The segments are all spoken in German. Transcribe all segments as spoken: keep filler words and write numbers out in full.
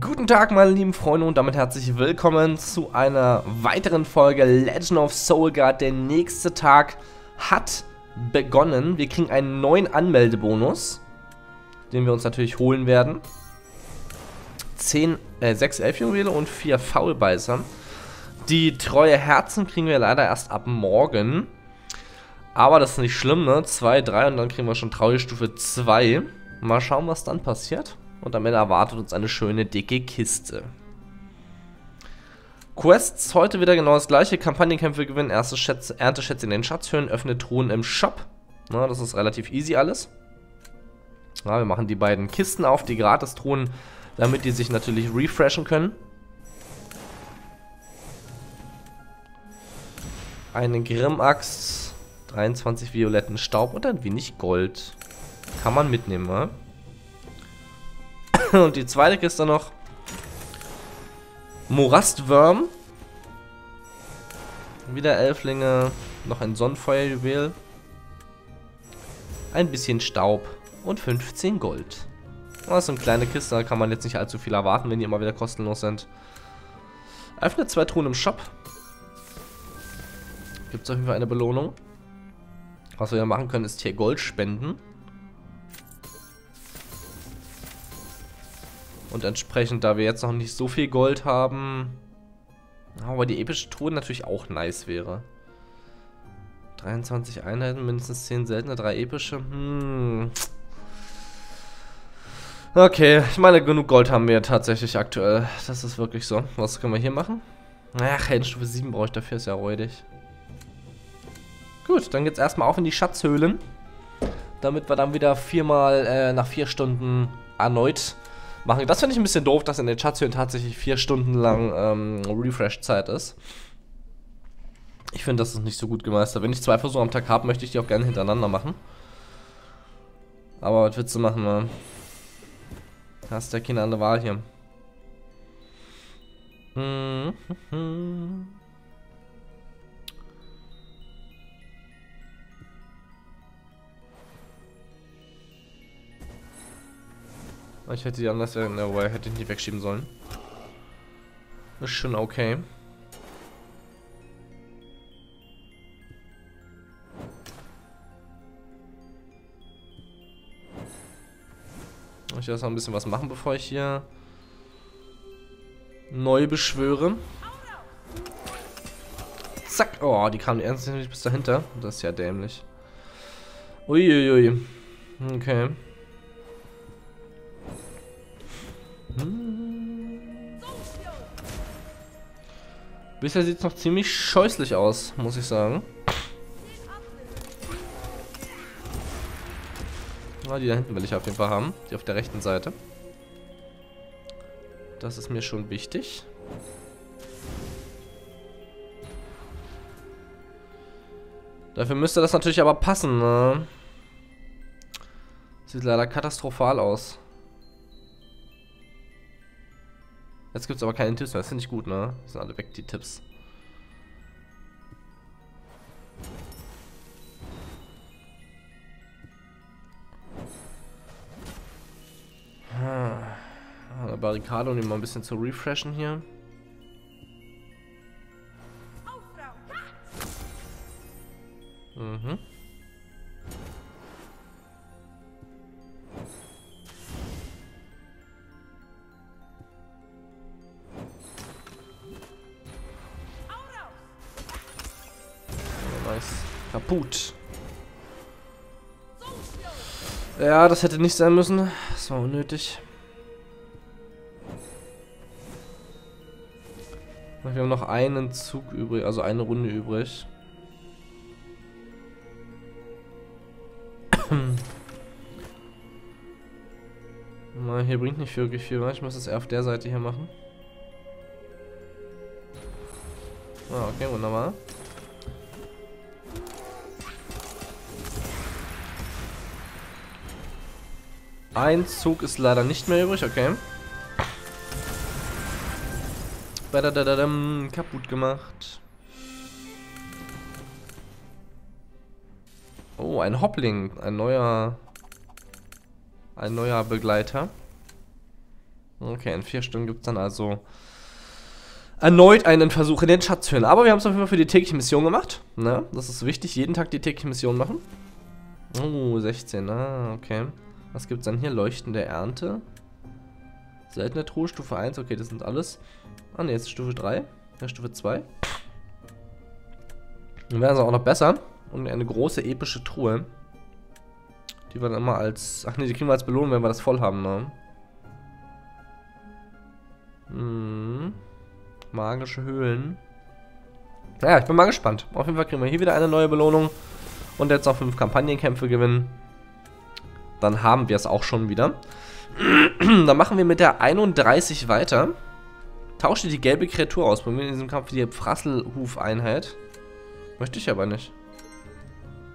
Guten Tag meine lieben Freunde und damit herzlich willkommen zu einer weiteren Folge Legend of Solgard. Der nächste Tag hat begonnen. Wir kriegen einen neuen Anmeldebonus, den wir uns natürlich holen werden. zehn, äh, sechs Elflinge und vier Foulbeißer. Die treue Herzen kriegen wir leider erst ab morgen. Aber das ist nicht schlimm, ne? zwei, drei und dann kriegen wir schon Traurigstufe zwei. Mal schauen, was dann passiert. Und am Ende erwartet uns eine schöne, dicke Kiste. Quests, heute wieder genau das gleiche. Kampagnenkämpfe gewinnen, erste Schätze, Ernteschätze in den Schatzhörn, öffne Truhen im Shop. Na, das ist relativ easy alles. Na, wir machen die beiden Kisten auf, die Gratis-Truhen, damit die sich natürlich refreshen können. Eine Grimaxe, dreiundzwanzig violetten Staub und ein wenig Gold. Kann man mitnehmen, ne? Und die zweite Kiste noch. Morastwurm. Wieder Elflinge. Noch ein Sonnenfeuerjuwel. Ein bisschen Staub. Und fünfzehn Gold. Das ist eine kleine Kiste, da kann man jetzt nicht allzu viel erwarten, wenn die immer wieder kostenlos sind. Öffne zwei Truhen im Shop. Gibt es auf jeden Fall eine Belohnung. Was wir machen können, ist hier Gold spenden. Und entsprechend, da wir jetzt noch nicht so viel Gold haben, aber die epische Truhe natürlich auch nice wäre. dreiundzwanzig Einheiten, mindestens zehn seltene, drei epische. Hm. Okay, ich meine, genug Gold haben wir tatsächlich aktuell. Das ist wirklich so. Was können wir hier machen? Ach, Heldenstufe sieben brauche ich dafür, ist ja räudig. Gut, dann geht's erstmal auf in die Schatzhöhlen. Damit wir dann wieder viermal äh, nach vier Stunden erneut machen. Das finde ich ein bisschen doof, dass in den Schatzhöhlen tatsächlich vier Stunden lang ähm, Refresh-Zeit ist. Ich finde, das ist nicht so gut gemeistert. Wenn ich zwei Versuche am Tag habe, möchte ich die auch gerne hintereinander machen. Aber was willst du machen, man? Hast ja keine andere Wahl hier. Ich hätte die anders, ja, no way, hätte ich nicht wegschieben sollen. Ist schon okay. Ich lasse noch ein bisschen was machen, bevor ich hier neu beschwöre. Zack. Oh, die kamen ernsthaft nicht bis dahinter. Das ist ja dämlich. Uiuiui. Okay. Bisher sieht es noch ziemlich scheußlich aus, muss ich sagen. Ah, die da hinten will ich auf jeden Fall haben. Die auf der rechten Seite. Das ist mir schon wichtig. Dafür müsste das natürlich aber passen, ne? Sieht leider katastrophal aus. Jetzt gibt es aber keine Tipps mehr, das finde ich gut, ne? Die sind alle weg, die Tipps. Eine Barrikade, um ihn mal ein bisschen zu refreshen hier. Mhm. Kaputt. Ja, das hätte nicht sein müssen. Das war unnötig. Wir haben noch einen Zug übrig, also eine Runde übrig. Na, hier bringt nicht wirklich viel. Ich muss das eher auf der Seite hier machen. Ah, okay, wunderbar. Ein Zug ist leider nicht mehr übrig, okay. Badadadadam, kaputt gemacht. Oh, ein Hoppling, ein neuer, ein neuer Begleiter. Okay, in vier Stunden gibt es dann also erneut einen Versuch in den Schatzhöhlen. Aber wir haben es auf jeden Fall für die tägliche Mission gemacht. Ne? Das ist wichtig, jeden Tag die tägliche Mission machen. Oh, sechzehn. Ah, okay. Was gibt es dann hier? Leuchtende Ernte. Seltene Truhe, Stufe eins. Okay, das sind alles. Ah, ne, jetzt Stufe drei. Ja, Stufe zwei. Dann wäre es auch noch besser. Und eine große, epische Truhe. Die wir dann immer als... Ach ne, die kriegen wir als Belohnung, wenn wir das voll haben, ne? Hm. Magische Höhlen. Naja, ich bin mal gespannt. Auf jeden Fall kriegen wir hier wieder eine neue Belohnung. Und jetzt noch fünf Kampagnenkämpfe gewinnen. Dann haben wir es auch schon wieder. Dann machen wir mit der einunddreißig weiter. Tausche die gelbe Kreatur aus. Probieren in diesem Kampf die Prasselhuf-Einheit. Möchte ich aber nicht.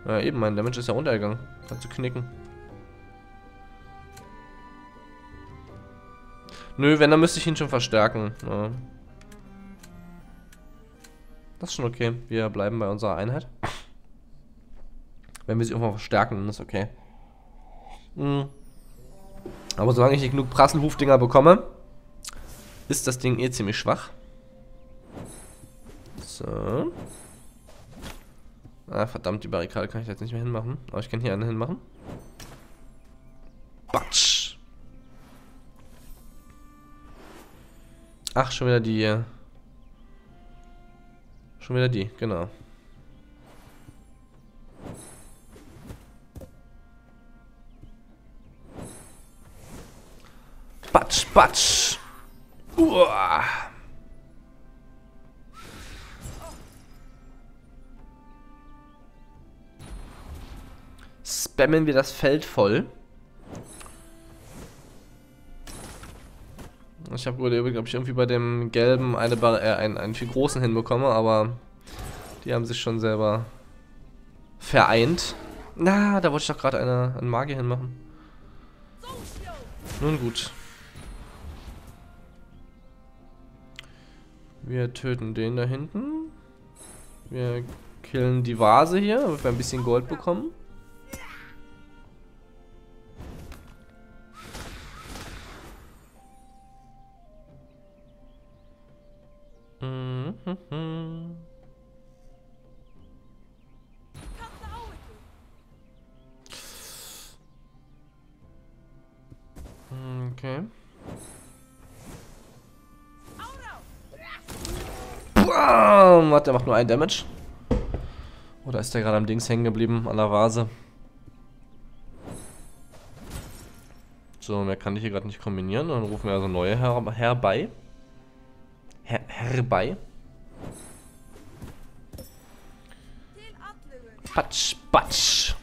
Ja, eben, mein Damage ist ja runtergegangen. Kannst du knicken. Nö, wenn, dann müsste ich ihn schon verstärken. Ja. Das ist schon okay. Wir bleiben bei unserer Einheit. Wenn wir sie irgendwann verstärken, dann ist okay. Mhm. Aber solange ich nicht genug Prasselhufdinger bekomme, ist das Ding eh ziemlich schwach. So. Ah, verdammt, die Barrikade kann ich jetzt nicht mehr hinmachen. Aber ich kann hier eine hinmachen. Batsch! Ach, schon wieder die. Schon wieder die, genau. Batsch, batsch! Uah. Spammen wir das Feld voll. Ich habe gerade überlegt, ob ich irgendwie bei dem gelben eine Bar äh, einen, einen viel großen hinbekomme, aber die haben sich schon selber vereint. Na, da wollte ich doch gerade eine, eine Magie hinmachen. Nun gut. Wir töten den da hinten. Wir killen die Vase hier, damit wir ein bisschen Gold bekommen. Okay. Boom! Warte, der macht nur einen Damage. Oder ist der gerade am Dings hängen geblieben, an der Vase? So, mehr kann ich hier gerade nicht kombinieren. Dann rufen wir also neue her herbei. Her herbei. Patsch, patsch.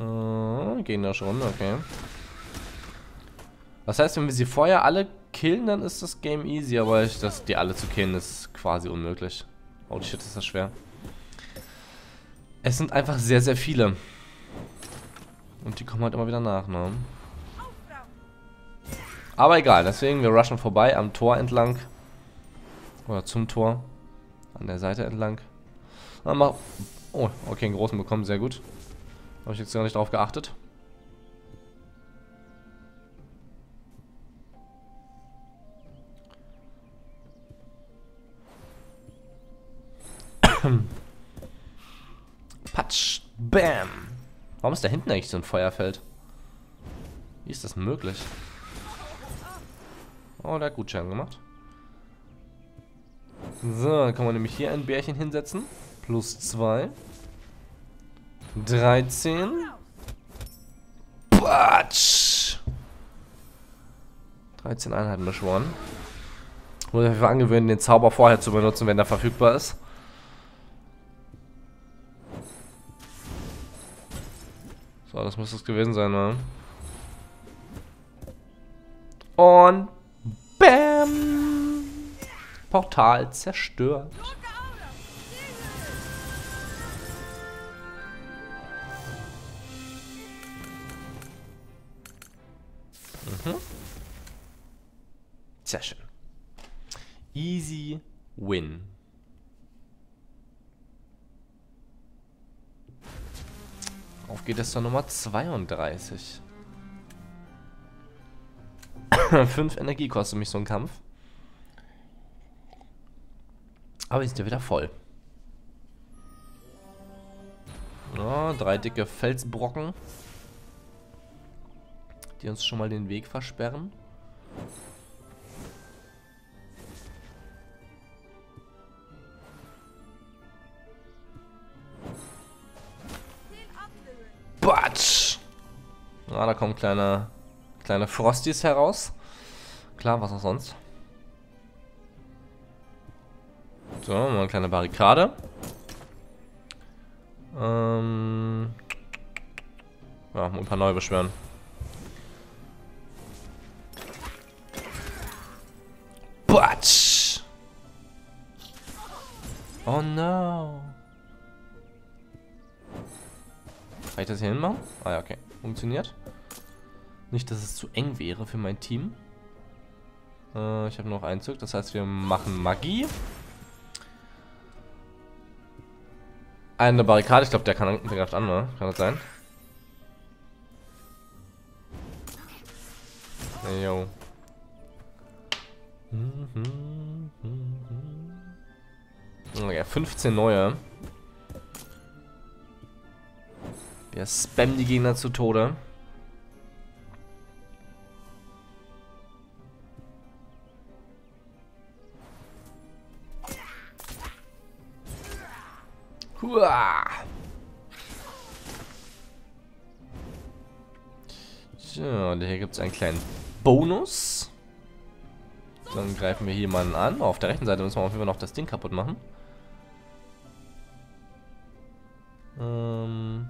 Oh, gehen da schon, okay. Das heißt, wenn wir sie vorher alle killen, dann ist das Game easy, aber ich, das, die alle zu killen ist quasi unmöglich. Oh shit, ist das schwer. Es sind einfach sehr, sehr viele. Und die kommen halt immer wieder nach, ne? Aber egal, deswegen, wir rushen vorbei am Tor entlang. Oder zum Tor. An der Seite entlang. Oh, okay, einen großen bekommen, sehr gut. Habe ich jetzt gar nicht drauf geachtet. Patsch, bam. Warum ist da hinten eigentlich so ein Feuerfeld? Wie ist das möglich? Oh, der hat Gutschein gemacht. So, dann kann man nämlich hier ein Bärchen hinsetzen. Plus zwei. dreizehn. Batsch! dreizehn Einheiten beschworen. Muss ich dafür angewöhnen, den Zauber vorher zu benutzen, wenn er verfügbar ist. So, das muss es gewesen sein, ne? Und bam! Portal zerstört. Mhm. Sehr schön. Easy win. Auf geht es zur Nummer zweiunddreißig. fünf Energie kostet mich so ein Kampf. Aber die sind ja wieder voll. Oh, drei dicke Felsbrocken, die uns schon mal den Weg versperren. Batsch! Ah, da kommen kleine, kleine Frosties heraus. Klar, was auch sonst. So, mal eine kleine Barrikade. Ähm. Ja, ein paar neue beschweren. Batsch! Oh no! Kann ich das hier hinmachen? Ah ja, okay. Funktioniert. Nicht, dass es zu eng wäre für mein Team. Äh, ich habe noch einen Zug, das heißt, wir machen Magie. Eine Barrikade, ich glaube, der kann der greift an, ne? Kann das sein? Yo. Okay, fünfzehn neue. Wir spammen die Gegner zu Tode. Uah. So, und hier gibt es einen kleinen Bonus. Dann greifen wir hier jemanden an. Auf der rechten Seite müssen wir auf jeden Fall noch das Ding kaputt machen. Ähm,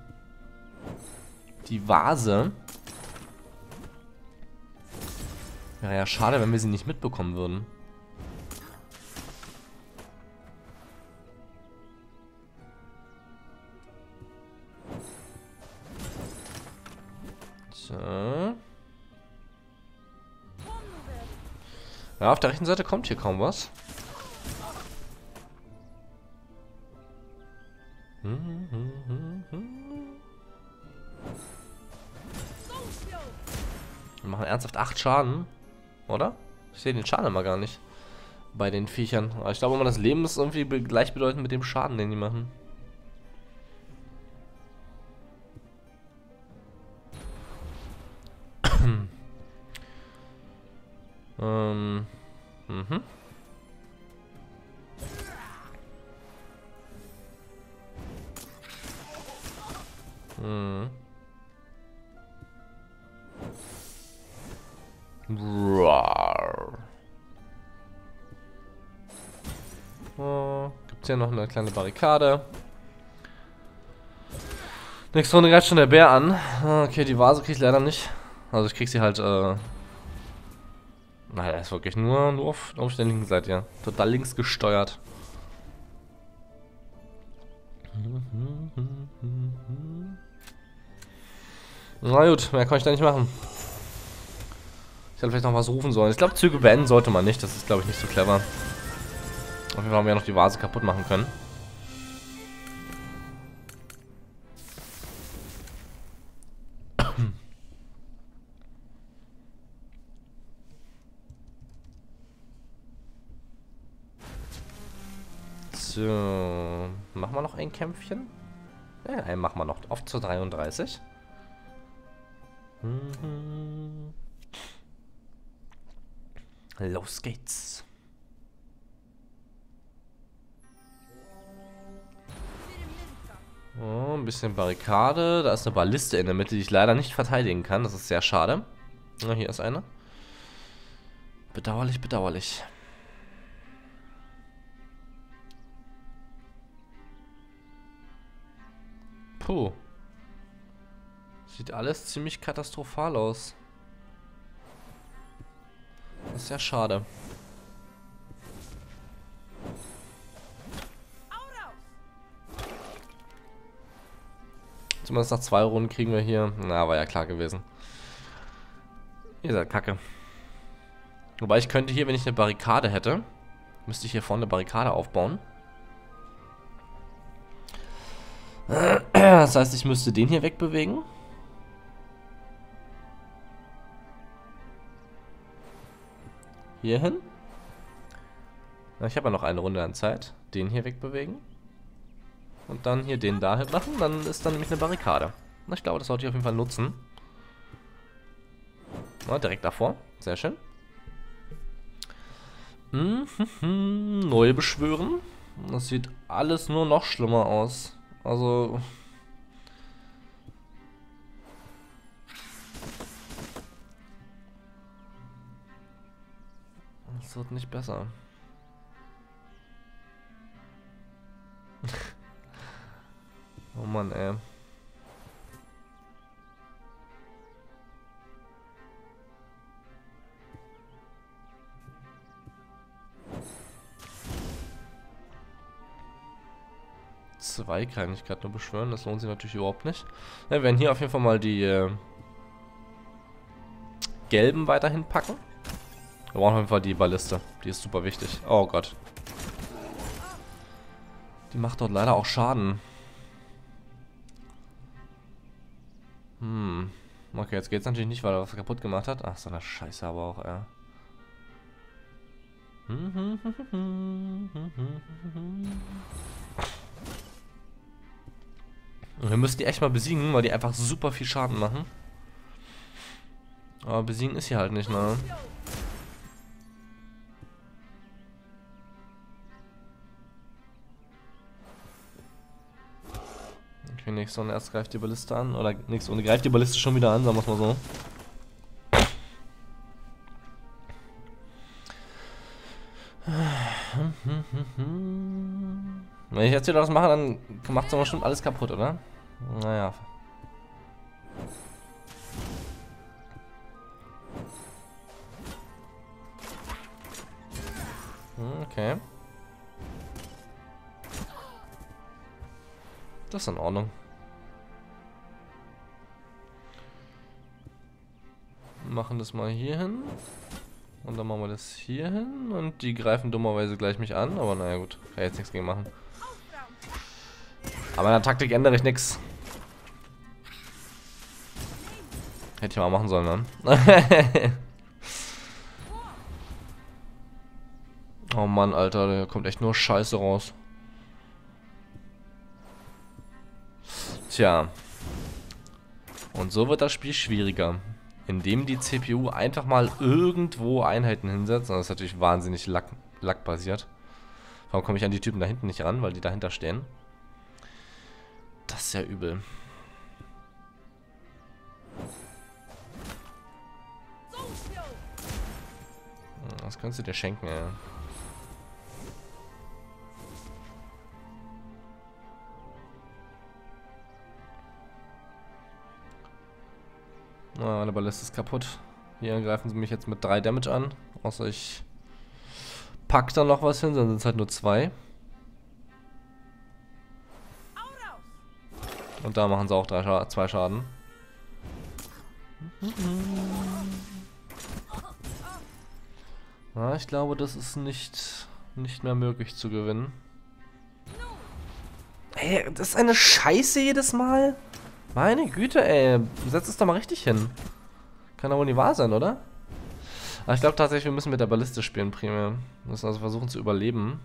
die Vase. Wäre ja schade, wenn wir sie nicht mitbekommen würden. Ja, auf der rechten Seite kommt hier kaum was. Wir machen ernsthaft acht Schaden, oder? Ich sehe den Schaden immer gar nicht bei den Viechern. Aber ich glaube immer, das Leben ist irgendwie gleichbedeutend mit dem Schaden, den die machen. Ähm. Mhm. Mhm. Roar. Oh, gibt's hier noch eine kleine Barrikade. Nächste Runde greift schon der Bär an. Okay, die Vase krieg ich leider nicht. Also ich krieg sie halt, äh... Nein, er ist wirklich nur, nur auf, auf der linken Seite, ja. Total links gesteuert. Na gut, mehr kann ich da nicht machen. Ich hätte vielleicht noch was rufen sollen. Ich glaube, Züge beenden sollte man nicht. Das ist, glaube ich, nicht so clever. Auf jeden Fall haben wir ja noch die Vase kaputt machen können. So, machen wir noch ein Kämpfchen? Ja, einen machen wir noch. Auf zu dreiunddreißig. Mhm. Los geht's. Oh, ein bisschen Barrikade. Da ist eine Balliste in der Mitte, die ich leider nicht verteidigen kann. Das ist sehr schade. Na, hier ist eine. Bedauerlich, bedauerlich. Puh. Sieht alles ziemlich katastrophal aus. Das ist ja schade. Zumindest nach zwei Runden kriegen wir hier... Na, war ja klar gewesen. Ihr seid kacke. Wobei ich könnte hier, wenn ich eine Barrikade hätte, müsste ich hier vorne eine Barrikade aufbauen. Das heißt, ich müsste den hier wegbewegen. Hier hin. Na, ich habe ja noch eine Runde an Zeit. Den hier wegbewegen. Und dann hier den da machen. Dann ist dann nämlich eine Barrikade. Na, ich glaube, das sollte ich auf jeden Fall nutzen. Na, direkt davor. Sehr schön. Mhm, neu beschwören. Das sieht alles nur noch schlimmer aus. Also... Das wird nicht besser. Oh Mann, ey. Zwei kann ich gerade nur beschwören, das lohnt sich natürlich überhaupt nicht. Ja, wir werden hier auf jeden Fall mal die äh, gelben weiterhin packen. Wir brauchen auf jeden Fall die Balliste, die ist super wichtig. Oh Gott. Die macht dort leider auch Schaden. Hm. Okay, jetzt geht's natürlich nicht, weil er was kaputt gemacht hat. Ach, so eine Scheiße aber auch, ja. Und wir müssen die echt mal besiegen, weil die einfach super viel Schaden machen. Aber besiegen ist hier halt nicht, ne? Okay, nichts ohne erst greift die Balliste an. Oder nichts ohne greift die Balliste schon wieder an, sagen wir es mal so. Wenn ich jetzt wieder was mache, dann macht es bestimmt alles kaputt, oder? Naja. Okay. Das ist in Ordnung. Wir machen das mal hier hin. Und dann machen wir das hier hin. Und die greifen dummerweise gleich mich an. Aber naja, gut. Kann ich jetzt nichts gegen machen. Aber an der Taktik ändere ich nichts. Hätte ich mal machen sollen, ne? Oh Mann, Alter. Da kommt echt nur Scheiße raus. Tja. Und so wird das Spiel schwieriger. Indem die C P U einfach mal irgendwo Einheiten hinsetzt. Und das ist natürlich wahnsinnig lack, lackbasiert. Warum komme ich an die Typen da hinten nicht ran? Weil die dahinter stehen. Das ist ja übel. Das kannst du dir schenken, ey. Ah, der Ballist ist kaputt. Hier greifen sie mich jetzt mit drei Damage an. Außer ich pack da noch was hin, sonst sind es halt nur zwei. Und da machen sie auch drei Scha- zwei Schaden. Ja, ich glaube, das ist nicht, nicht mehr möglich zu gewinnen. Ey, das ist eine Scheiße jedes Mal. Meine Güte, ey. Setz es doch mal richtig hin. Kann doch wohl nicht wahr sein, oder? Aber ich glaube tatsächlich, wir müssen mit der Balliste spielen, primär. Wir müssen also versuchen zu überleben.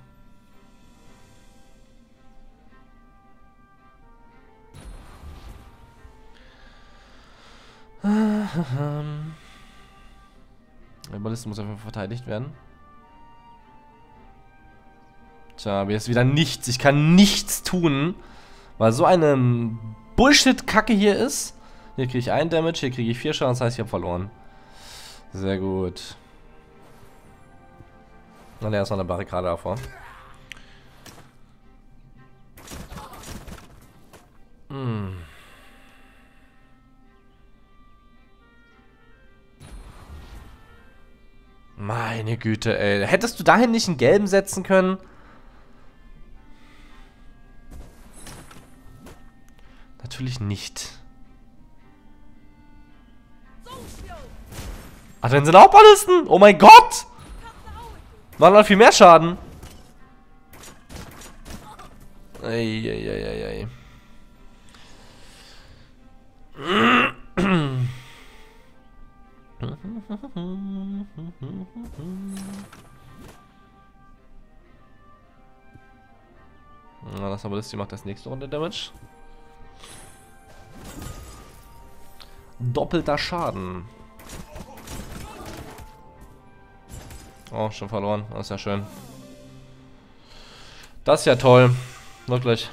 Die Balliste muss auf jeden Fall verteidigt werden. Tja, aber jetzt wieder nichts. Ich kann nichts tun, weil so eine... Bullshit-Kacke hier ist. Hier kriege ich einen Damage, hier kriege ich vier Schaden, das heißt, ich habe verloren. Sehr gut. Na, der ist noch eine Barrikade davor. Hm. Meine Güte, ey. Hättest du dahin nicht einen gelben setzen können? Natürlich nicht. Ach, dann sind auch Ballisten. Oh mein Gott. Machen halt viel mehr Schaden. Ei, ei, ei, ei, ei. Na, das Abolisti macht das nächste Runde Damage. Doppelter Schaden. Oh, schon verloren. Das ist ja schön. Das ist ja toll. Wirklich.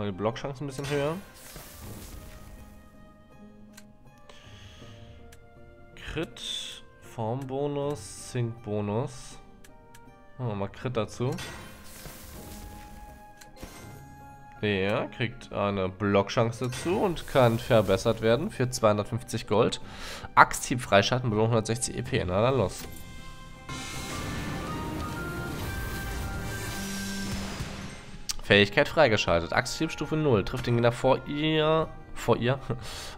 Die Blockchance ein bisschen höher. Crit, Formbonus, Sync-Bonus. Machen wir mal Crit dazu. Er kriegt eine Blockchance dazu und kann verbessert werden für zweihundertfünfzig Gold. Axt-Team Freischatten mit hundertsechzig E P. Na dann los. Fähigkeit freigeschaltet. Axt-Team Stufe null. Trifft den Gegner vor ihr. vor ihr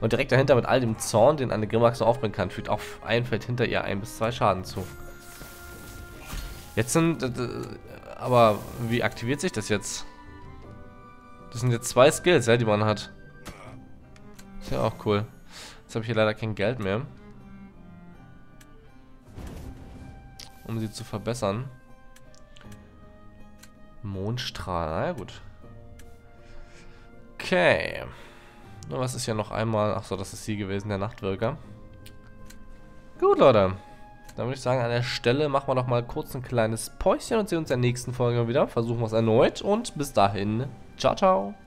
und direkt dahinter mit all dem Zorn, den eine Grimaxe aufbringen kann, fügt auch ein Feld hinter ihr ein bis zwei Schaden zu. Jetzt sind, äh, aber wie aktiviert sich das jetzt? Das sind jetzt zwei Skills, ja, die man hat. Ist ja auch cool. Jetzt habe ich hier leider kein Geld mehr, um sie zu verbessern. Mondstrahl, na ja gut. Okay. Was ist ja noch einmal... Achso, das ist sie gewesen, der Nachtwirker. Gut, Leute. Dann würde ich sagen, an der Stelle machen wir noch mal kurz ein kleines Päuschen und sehen uns in der nächsten Folge wieder. Versuchen wir es erneut und bis dahin. Ciao, ciao.